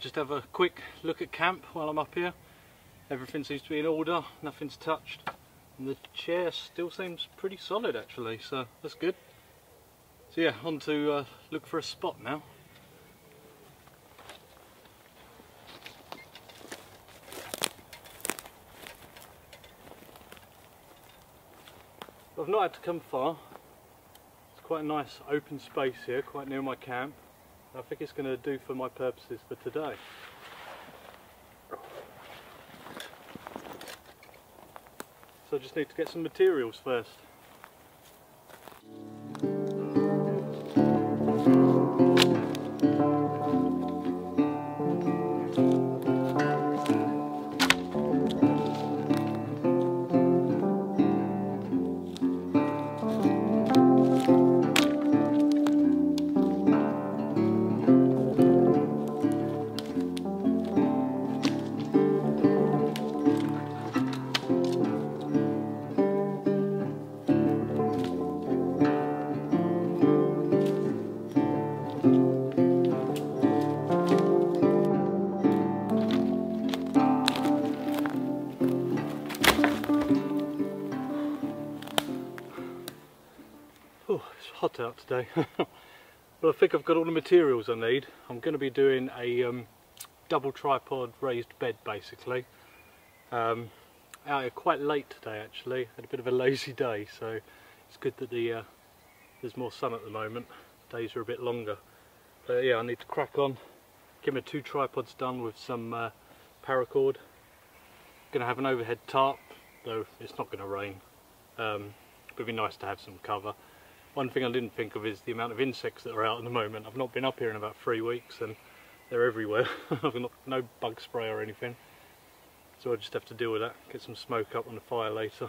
thought just have a quick look at camp while I'm up here. Everything seems to be in order, nothing's touched, and the chair still seems pretty solid actually, so that's good. So yeah, on to look for a spot now. I've not had to come far. It's quite a nice open space here, quite near my camp. I think it's going to do for my purposes for today. So I just need to get some materials first. Hot out today. Well, I think I've got all the materials I need. I'm going to be doing a double tripod raised bed basically. Out here quite late today actually. Had a bit of a lazy day, so it's good that there's more sun at the moment. Days are a bit longer. But yeah, I need to crack on. Get my two tripods done with some paracord. Going to have an overhead tarp, though it's not going to rain. It'd be nice to have some cover. One thing I didn't think of is the amount of insects that are out at the moment. I've not been up here in about 3 weeks and they're everywhere. I've got no bug spray or anything. So I'll just have to deal with that, get some smoke up on the fire later.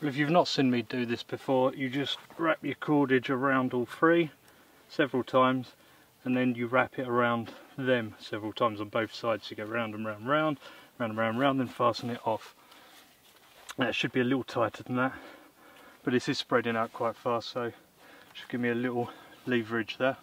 If you've not seen me do this before, you just wrap your cordage around all three several times and then you wrap it around them several times on both sides. You go round and round and round, round and round and round, then fasten it off. Now, it should be a little tighter than that, but this is spreading out quite fast, so it should give me a little leverage there.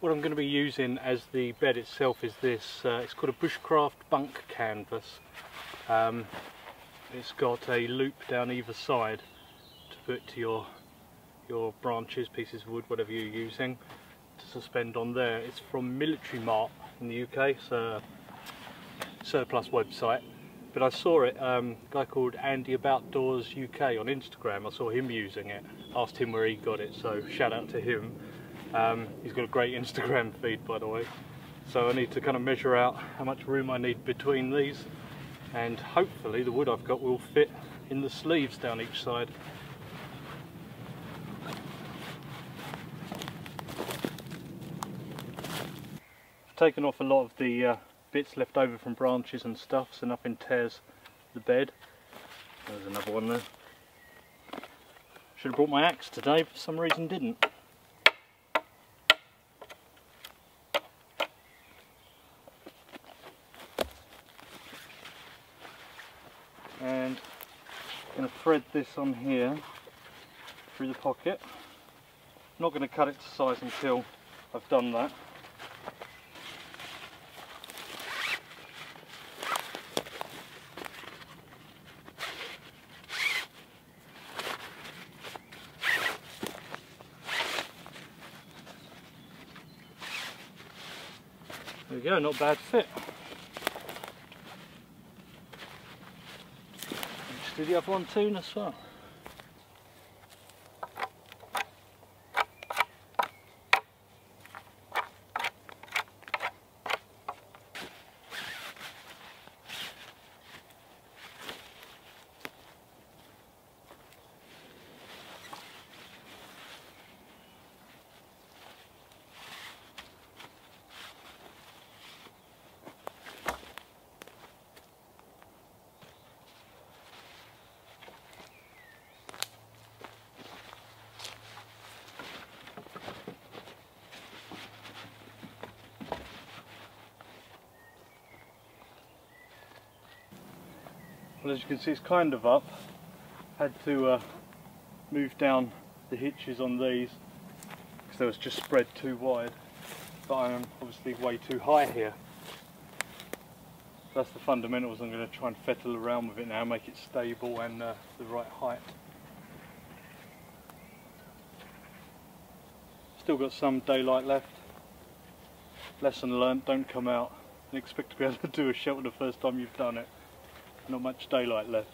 What I'm going to be using as the bed itself is this, it's called a Bushcraft bunk canvas. It's got a loop down either side to put to your branches, pieces of wood, whatever you're using, to suspend on there. It's from Military Mart in the UK, so surplus website. But I saw it, a guy called AndyAboutdoorsUK on Instagram, I saw him using it, asked him where he got it, so shout out to him. He's got a great Instagram feed, by the way, so I need to kind of measure out how much room I need between these, and hopefully the wood I've got will fit in the sleeves down each side. I've taken off a lot of the bits left over from branches and stuff, so nothing tears the bed. There's another one there. Should have brought my axe today, but for some reason didn't. And I'm going to thread this on here through the pocket. I'm not going to cut it to size until I've done that. There we go, not bad fit. Just do the other one too as well. Well, as you can see, it's kind of up. Had to move down the hitches on these because they was just spread too wide, but I am obviously way too high here. That's the fundamentals. I'm going to try and fettle around with it now, make it stable and the right height. Still got some daylight left. Lesson learnt, don't come out and expect to be able to do a shelter the first time you've done it. Not much daylight left.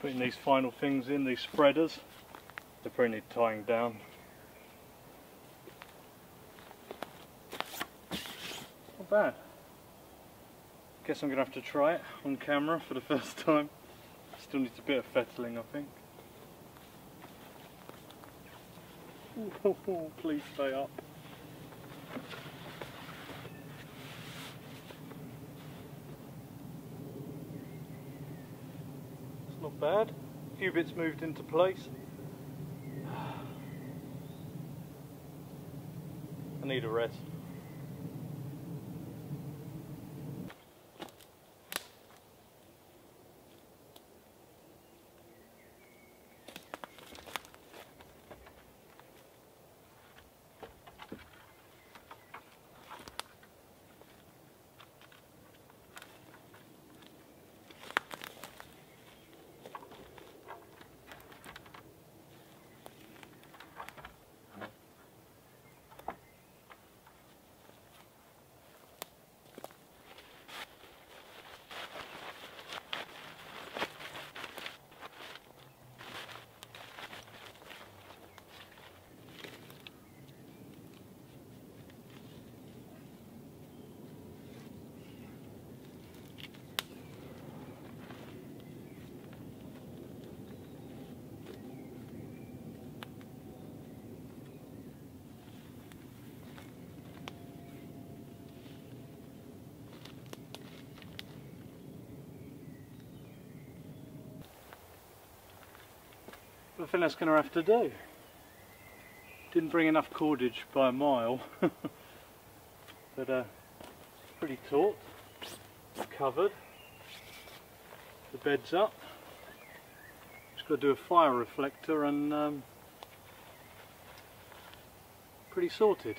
Putting these final things in, these spreaders, they probably need tying down. Not bad. Guess I'm going to have to try it on camera for the first time. Still needs a bit of fettling, I think. Ooh, please stay up. Not bad. A few bits moved into place. I need a rest. I think that's going to have to do. Didn't bring enough cordage by a mile, but pretty taut, covered, the bed's up. Just got to do a fire reflector and pretty sorted.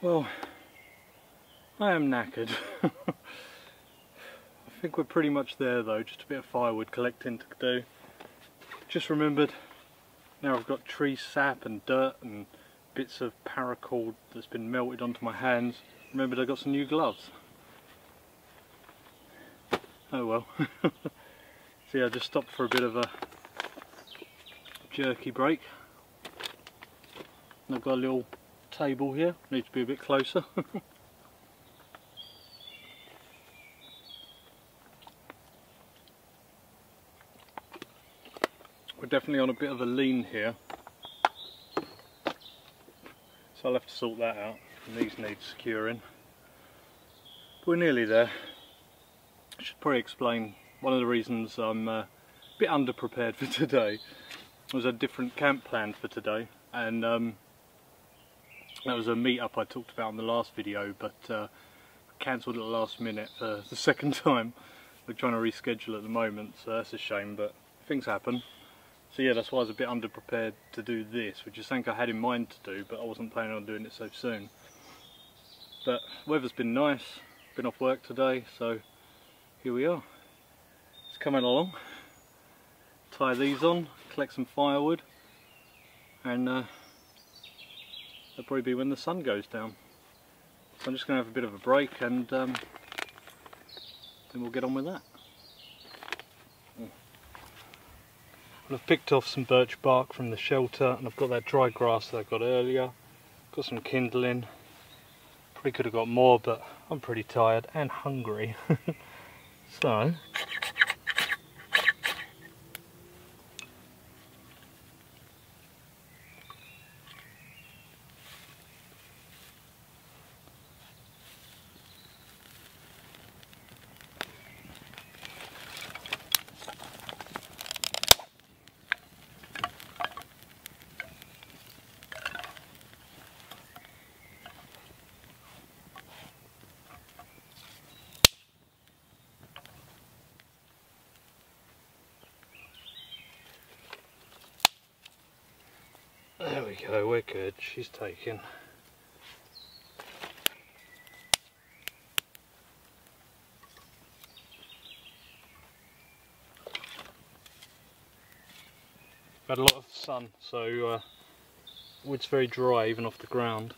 Well, I am knackered. I think we're pretty much there though, just a bit of firewood collecting to do. Just remembered, now I've got tree sap and dirt and bits of paracord that's been melted onto my hands. Remembered I got some new gloves. Oh well. See, I just stopped for a bit of a jerky break. And I've got a little table here, need to be a bit closer. We're definitely on a bit of a lean here, so I'll have to sort that out, and these need securing. But we're nearly there. I should probably explain one of the reasons I'm a bit underprepared for today. It was a different camp plan for today, and that was a meet-up I talked about in the last video, but cancelled at the last minute for the second time. We're trying to reschedule at the moment, so that's a shame, but things happen. So yeah, that's why I was a bit underprepared to do this, which is something I had in mind to do, but I wasn't planning on doing it so soon. But weather's been nice, been off work today, so here we are. It's coming along. Tie these on, collect some firewood, and that'll probably be when the sun goes down. So I'm just going to have a bit of a break, and then we'll get on with that. Well, I've picked off some birch bark from the shelter, and I've got that dry grass that I got earlier. Got some kindling. Probably could have got more, but I'm pretty tired and hungry. So, there we go, we're good, she's taken. We've had a lot of sun, so wood's very dry even off the ground.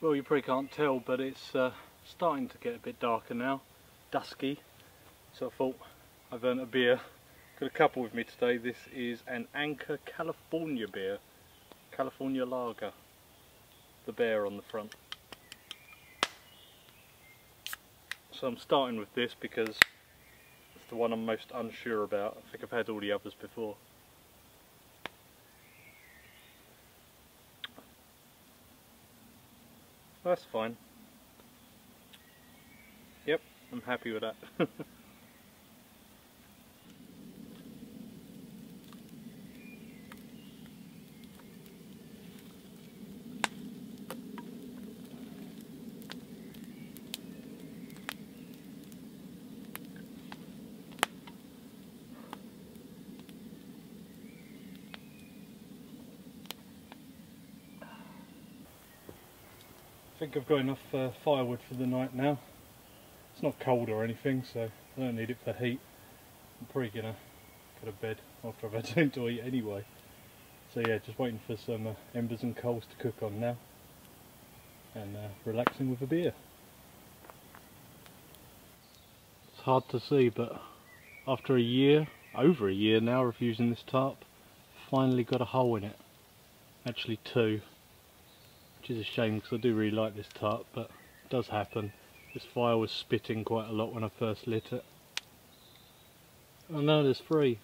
Well, you probably can't tell, but it's starting to get a bit darker now, dusky, so I thought I've earned a beer. Got a couple with me today. This is an Anchor California beer, California Lager, the bear on the front. So I'm starting with this because it's the one I'm most unsure about. I think I've had all the others before. That's fine. Yep, I'm happy with that. I think I've got enough firewood for the night now. It's not cold or anything, so I don't need it for heat. I'm probably gonna go to bed after I've had something to eat anyway. So yeah, just waiting for some embers and coals to cook on now. And relaxing with a beer. It's hard to see, but after a year, over a year now of using this tarp, finally got a hole in it. Actually two. Which is a shame because I do really like this tarp, but it does happen. This fire was spitting quite a lot when I first lit it. Oh no, there's three.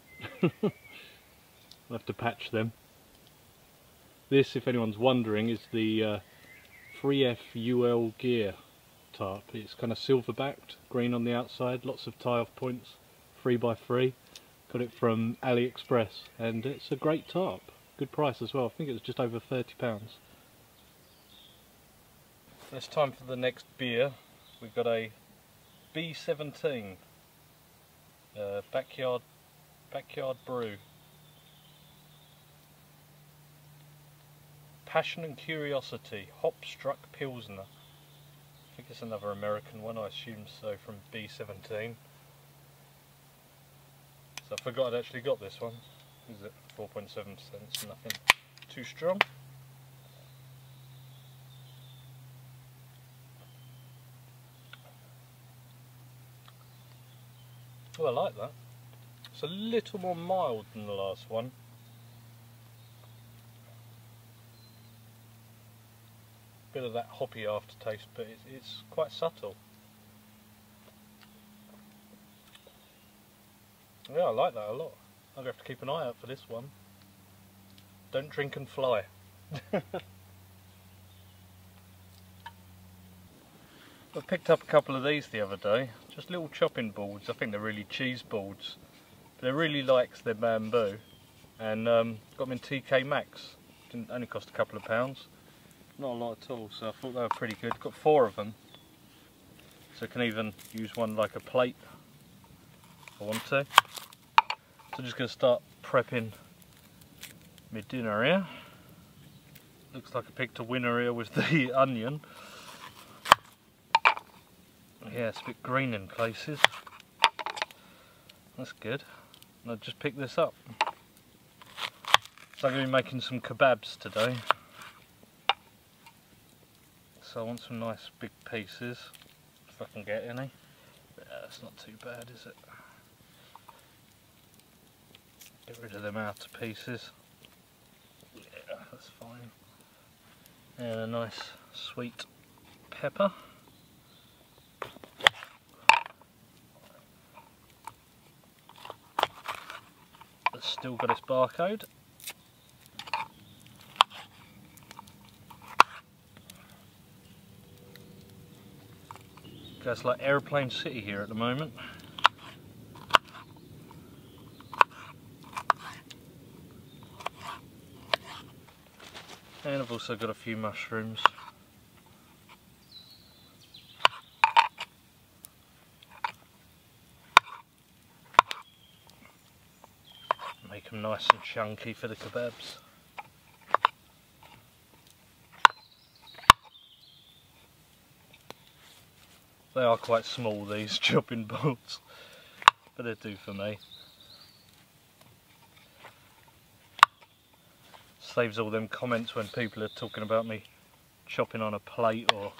We'll have to patch them. This, if anyone's wondering, is the 3FUL Gear tarp. It's kind of silver-backed, green on the outside, lots of tie-off points, 3x3. Got it from AliExpress, and it's a great tarp. Good price as well. I think it was just over £30. So it's time for the next beer. We've got a B-17 Backyard Brew. Passion and Curiosity, Hop-Struck Pilsner. I think it's another American one, I assume so, from B-17. So I forgot I'd actually got this one. Is it 4.7%? Nothing too strong. Oh, I like that. It's a little more mild than the last one. Bit of that hoppy aftertaste, but it's quite subtle. Yeah, I like that a lot. I'm going to have to keep an eye out for this one. Don't drink and fly. I picked up a couple of these the other day, just little chopping boards. I think they're really cheese boards. They really like their bamboo, and got them in TK Maxx. Didn't only cost a couple of £, not a lot at all. So I thought they were pretty good. Got 4 of them, so I can even use one like a plate if I want to. So I'm just going to start prepping my dinner here. Looks like I picked a winner here with the onion. Yeah, it's a bit green in places. That's good. And I just picked this up. So I'm going to be making some kebabs today. So I want some nice big pieces, if I can get any. Yeah, that's not too bad, is it? Get rid of them outer pieces. Yeah, that's fine. And a nice sweet pepper. Still got its barcode. Goes like Airplane City here at the moment. And I've also got a few mushrooms. Nice and chunky for the kebabs. They are quite small, these chopping boards, but they do for me. Saves all them comments when people are talking about me chopping on a plate or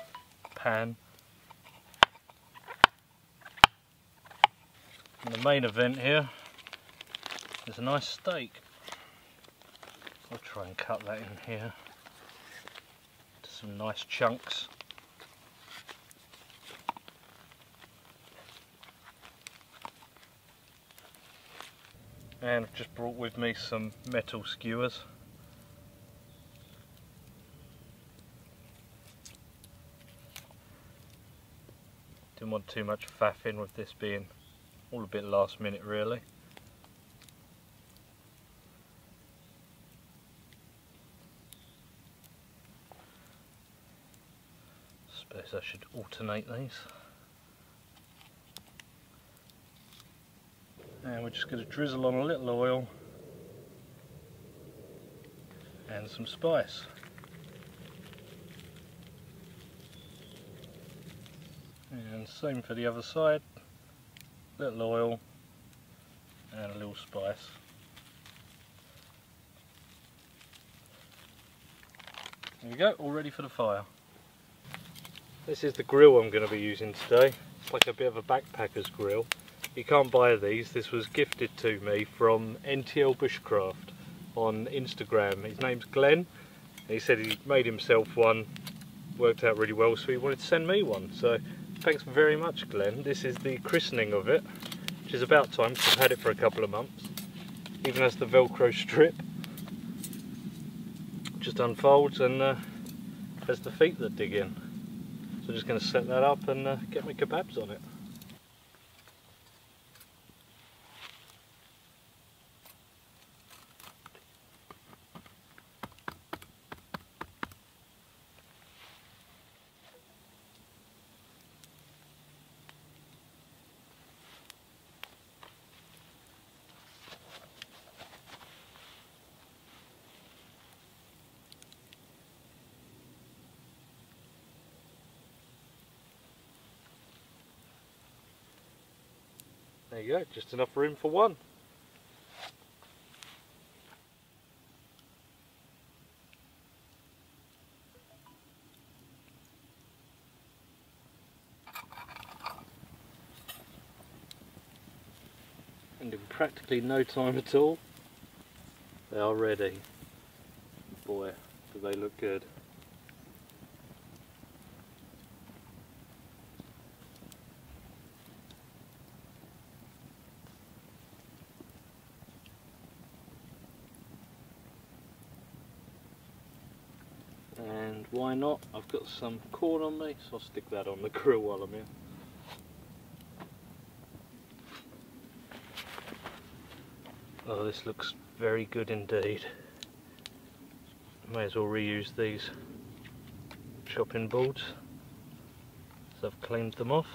pan. And the main event here, there's a nice steak. I'll try and cut that in here to some nice chunks. And I've just brought with me some metal skewers. Didn't want too much faffing with this being all a bit last minute really. I should alternate these. And we're just going to drizzle on a little oil and some spice. And same for the other side, little oil and a little spice. There we go, all ready for the fire. This is the grill I'm going to be using today. It's like a bit of a backpacker's grill. You can't buy these. This was gifted to me from NTL Bushcraft on Instagram. His name's Glenn, and he said he made himself one, worked out really well, so he wanted to send me one. So thanks very much, Glenn. This is the christening of it, which is about time, because I've had it for a couple of months. even has the Velcro strip. Just unfolds and has the feet that dig in. So I'm just going to set that up and get my kebabs on it. There you go, just enough room for one. And in practically no time at all, they are ready. Boy, do they look good. Why not? I've got some corn on me, so I'll stick that on the grill while I'm here. Oh, this looks very good indeed. May as well reuse these chopping boards, so I've cleaned them off.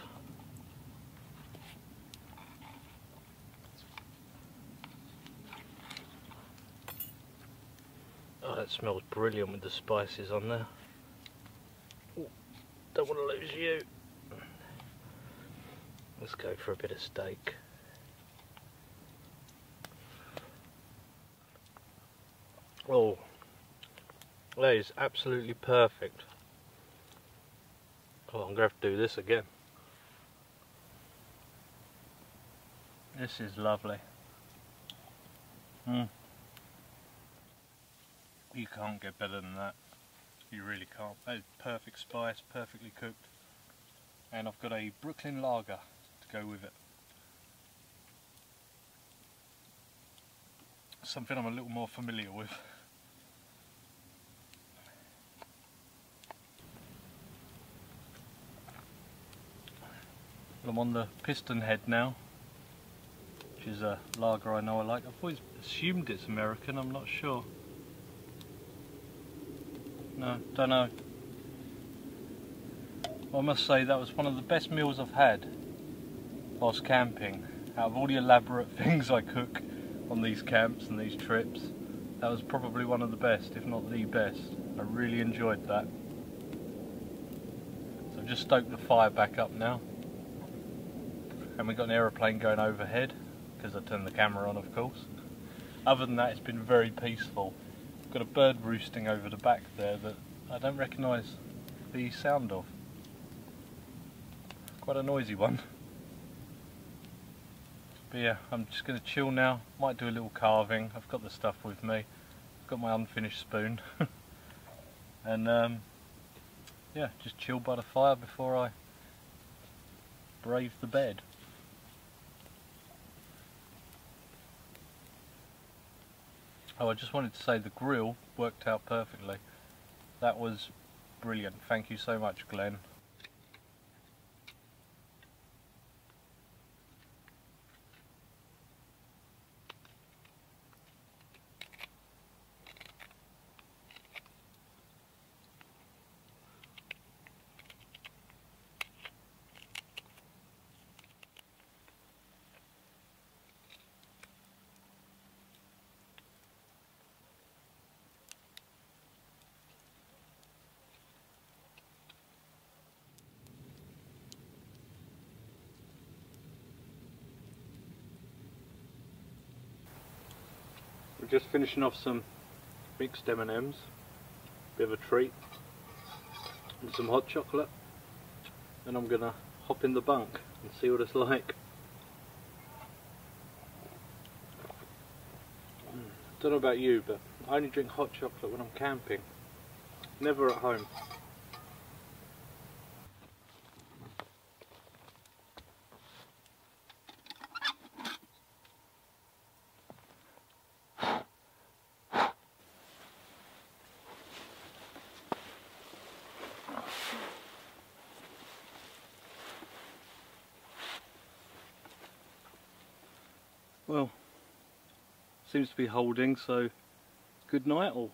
Oh, that smells brilliant with the spices on there. Don't want to lose you. Let's go for a bit of steak. Oh, that is absolutely perfect. Oh, I'm going to have to do this again. This is lovely. You can't get better than that. You really can't. That is perfect spice, perfectly cooked. And I've got a Brooklyn Lager to go with it. Something I'm a little more familiar with. I'm on the Piston Head now, which is a lager I know I like. I've always assumed it's American, I'm not sure. No, don't know. Well, I must say that was one of the best meals I've had whilst camping. Out of all the elaborate things I cook on these camps and these trips, that was probably one of the best, if not the best. I really enjoyed that. So I've just stoked the fire back up now. And we've got an aeroplane going overhead, because I turned the camera on, of course. Other than that, it's been very peaceful. Got a bird roosting over the back there that I don't recognise the sound of. Quite a noisy one. But yeah, I'm just going to chill now. Might do a little carving. I've got the stuff with me. I've got my unfinished spoon. And yeah, just chill by the fire before I brave the bed. Oh, I just wanted to say the grill worked out perfectly. That was brilliant. Thank you so much, Glenn. Just finishing off some mixed M&Ms, bit of a treat, and some hot chocolate, and I'm gonna hop in the bunk and see what it's like. Don't know about you, but I only drink hot chocolate when I'm camping, never at home. Well, seems to be holding, so good night all.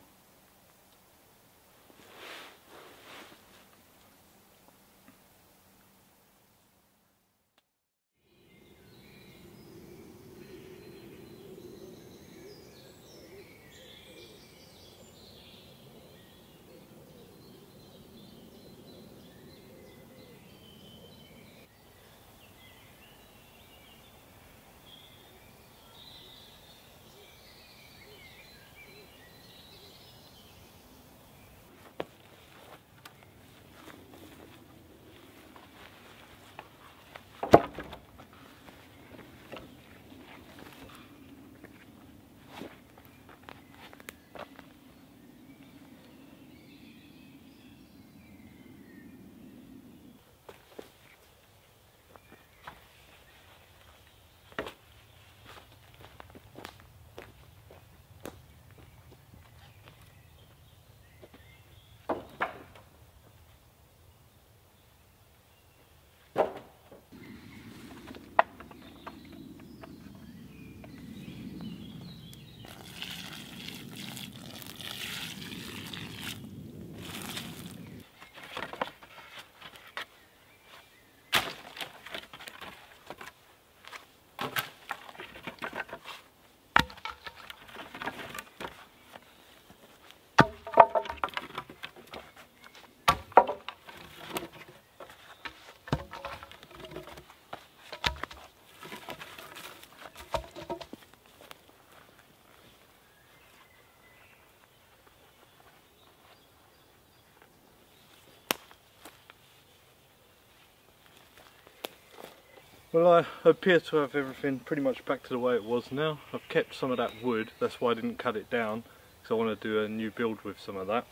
Well, I appear to have everything pretty much back to the way it was now. I've kept some of that wood, that's why I didn't cut it down, because I want to do a new build with some of that.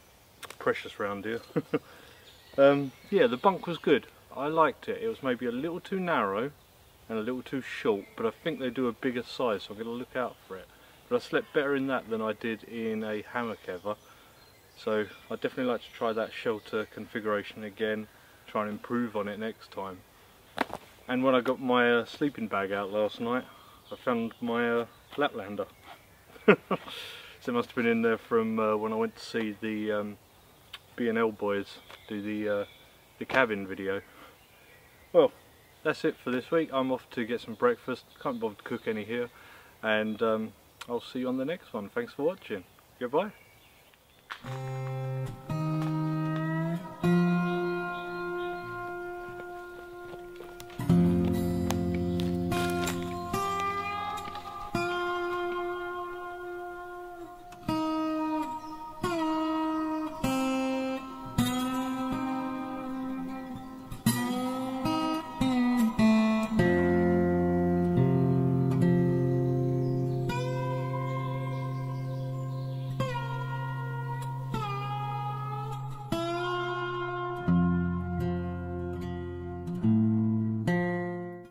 Precious round here. Yeah, the bunk was good. I liked it. It was maybe a little too narrow and a little too short, but I think they do a bigger size, so I'm going to look out for it. But I slept better in that than I did in a hammock ever. So I'd definitely like to try that shelter configuration again, try and improve on it next time. And when I got my sleeping bag out last night, I found my Laplander. So it must have been in there from when I went to see the B&L boys do the cabin video. Well, that's it for this week. I'm off to get some breakfast. Can't bother to cook any here. And I'll see you on the next one. Thanks for watching. Goodbye.